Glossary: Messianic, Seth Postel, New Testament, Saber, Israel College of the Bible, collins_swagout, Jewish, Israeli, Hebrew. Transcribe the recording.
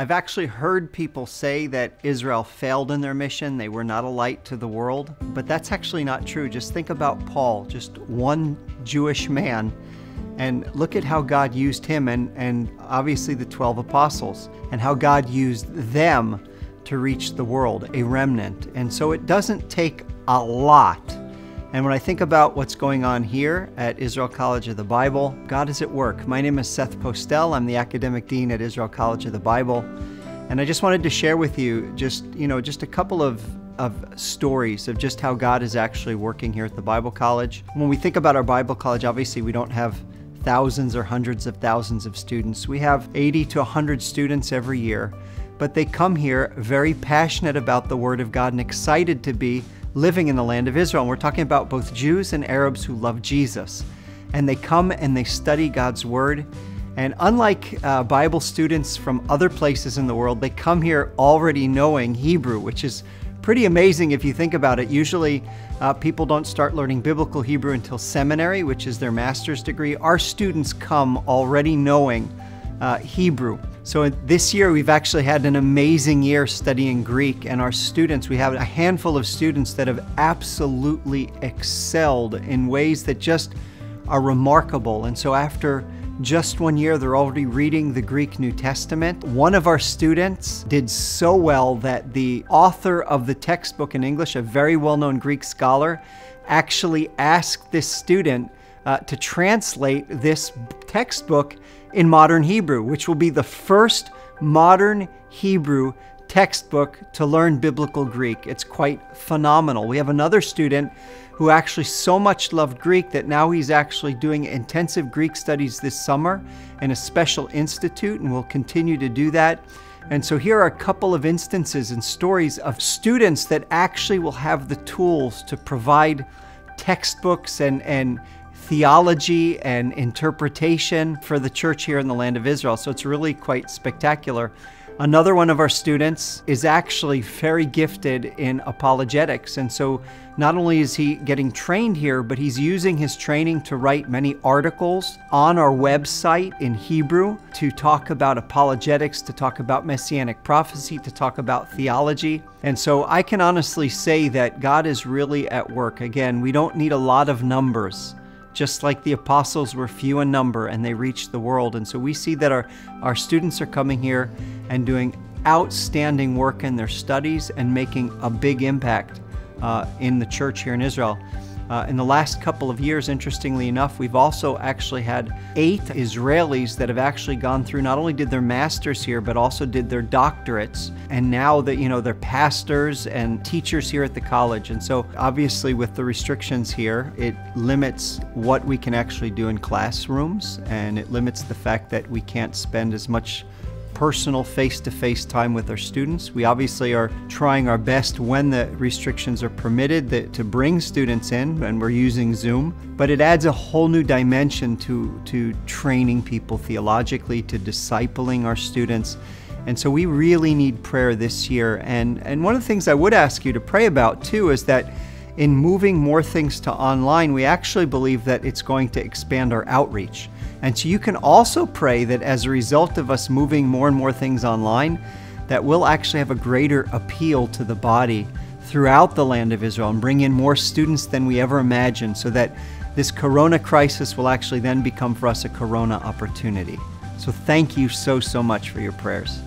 I've actually heard people say that Israel failed in their mission, they were not a light to the world, but that's actually not true. Just think about Paul, just one Jewish man, and look at how God used him and obviously the 12 apostles, and how God used them to reach the world, a remnant. And so it doesn't take a lot. And when I think about what's going on here at Israel College of the Bible, God is at work. My name is Seth Postel. I'm the academic dean at Israel College of the Bible. And I just wanted to share with you just a couple of stories of just how God is actually working here at the Bible College. When we think about our Bible College, obviously we don't have thousands or hundreds of thousands of students. We have 80 to 100 students every year, but they come here very passionate about the Word of God and excited to be living in the land of Israel. And we're talking about both Jews and Arabs who love Jesus. And they come and they study God's Word. And unlike Bible students from other places in the world, they come here already knowing Hebrew, which is pretty amazing if you think about it. Usually people don't start learning biblical Hebrew until seminary, which is their master's degree. Our students come already knowing Hebrew. So this year we've actually had an amazing year studying Greek, and our students, we have a handful of students that have absolutely excelled in ways that just are remarkable. And so after just one year, they're already reading the Greek New Testament. One of our students did so well that the author of the textbook in English, a very well-known Greek scholar, actually asked this student to translate this textbook in modern Hebrew, which will be the first modern Hebrew textbook to learn biblical Greek. It's quite phenomenal. We have another student who actually so much loved Greek that now he's actually doing intensive Greek studies this summer in a special institute, and will continue to do that. And so here are a couple of instances and stories of students that actually will have the tools to provide textbooks and theology and interpretation for the church here in the land of Israel. So it's really quite spectacular. Another one of our students is actually very gifted in apologetics. And so not only is he getting trained here, but he's using his training to write many articles on our website in Hebrew to talk about apologetics, to talk about messianic prophecy, to talk about theology. And so I can honestly say that God is really at work. Again, we don't need a lot of numbers. Just like the apostles were few in number and they reached the world. And so we see that our students are coming here and doing outstanding work in their studies and making a big impact in the church here in Israel. In the last couple of years, interestingly enough, we've also actually had 8 Israelis that have actually gone through, not only did their masters here, but also did their doctorates. And now that, they're pastors and teachers here at the college. And so obviously with the restrictions here, it limits what we can actually do in classrooms. And it limits the fact that we can't spend as much personal face-to-face time with our students. We obviously are trying our best when the restrictions are permitted to bring students in, and we're using Zoom, but it adds a whole new dimension to training people theologically, to discipling our students. And so we really need prayer this year. And one of the things I would ask you to pray about too is that in moving more things to online, we actually believe that it's going to expand our outreach. And so you can also pray that as a result of us moving more and more things online, that we'll actually have a greater appeal to the body throughout the land of Israel and bring in more students than we ever imagined, so that this corona crisis will actually then become for us a corona opportunity. So thank you so much for your prayers.